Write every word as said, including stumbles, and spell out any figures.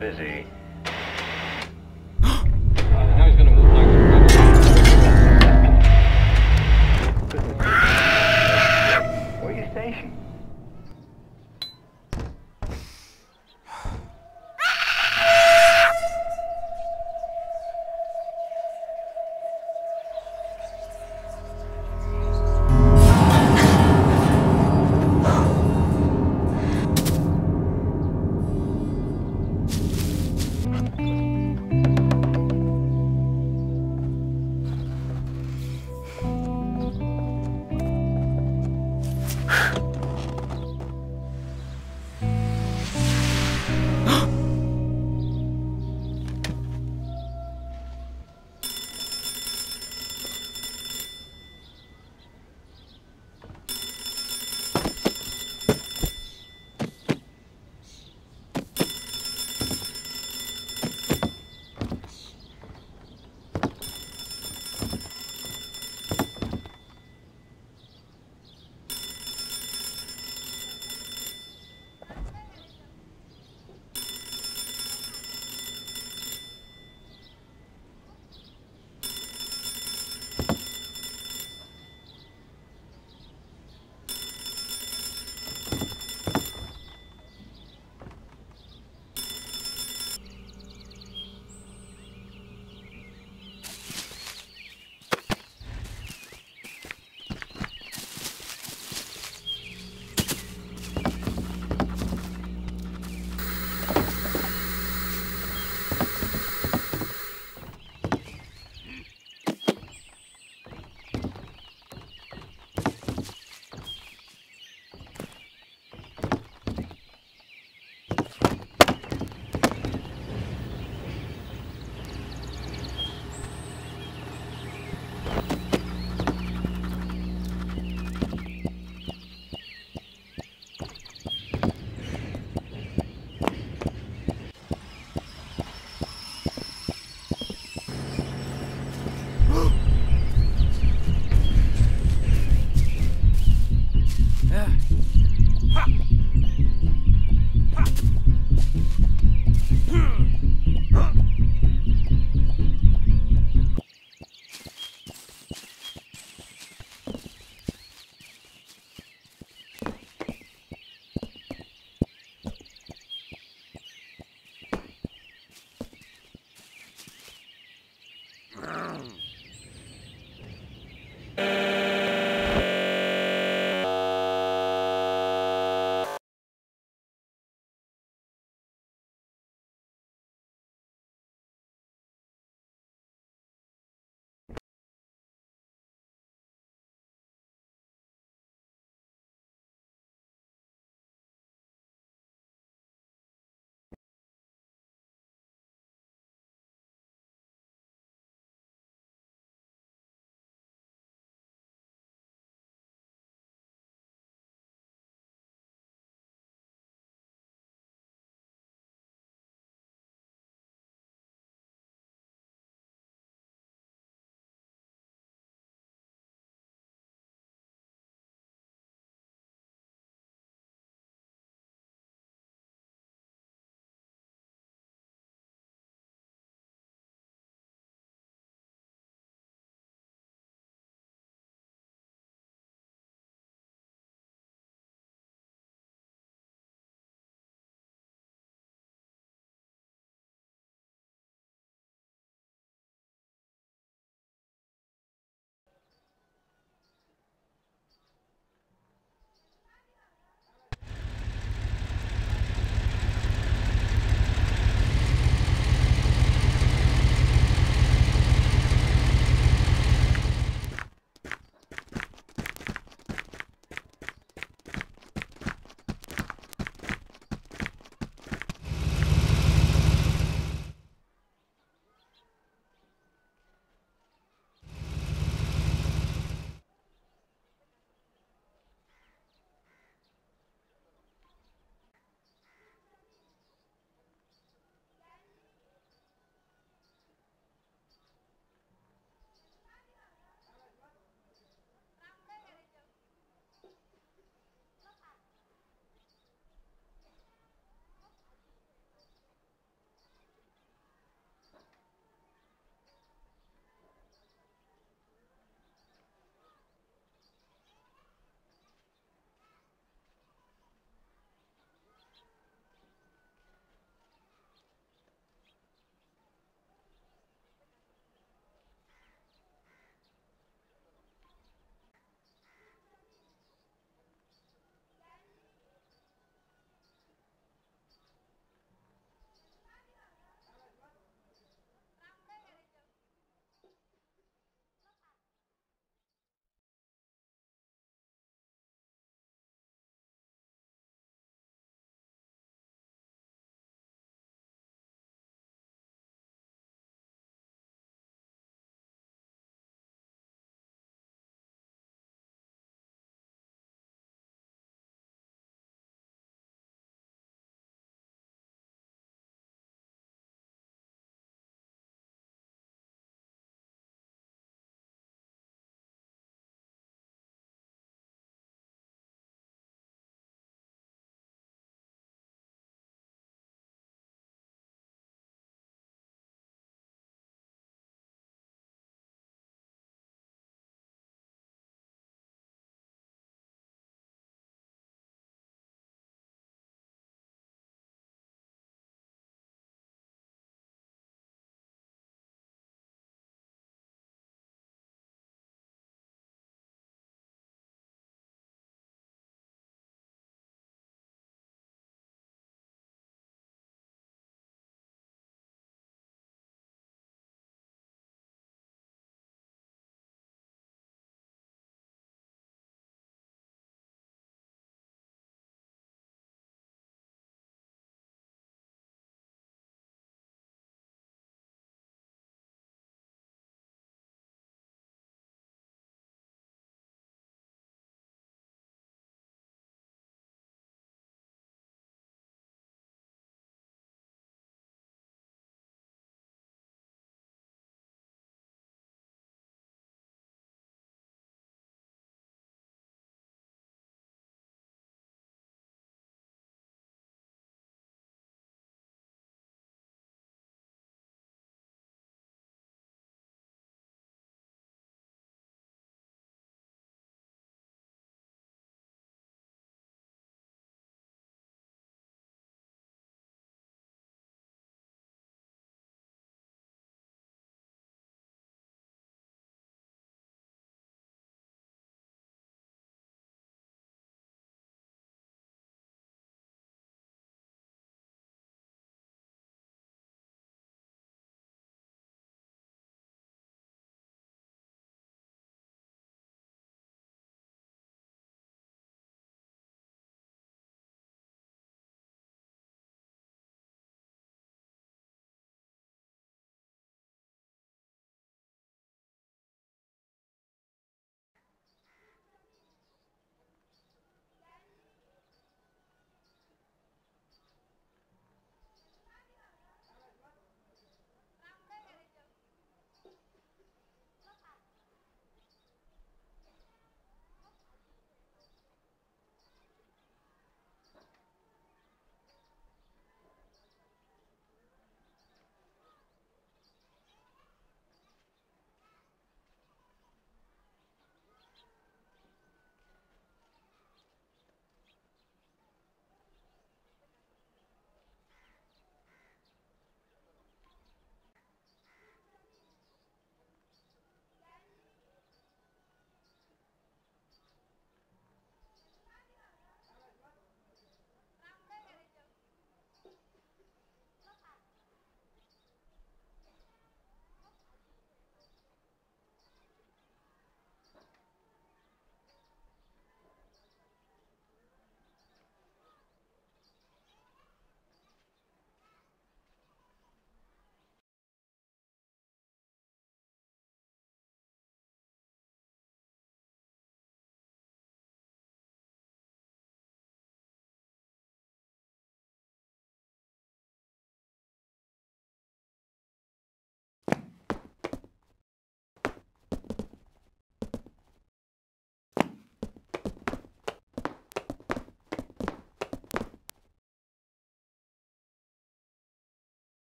Busy.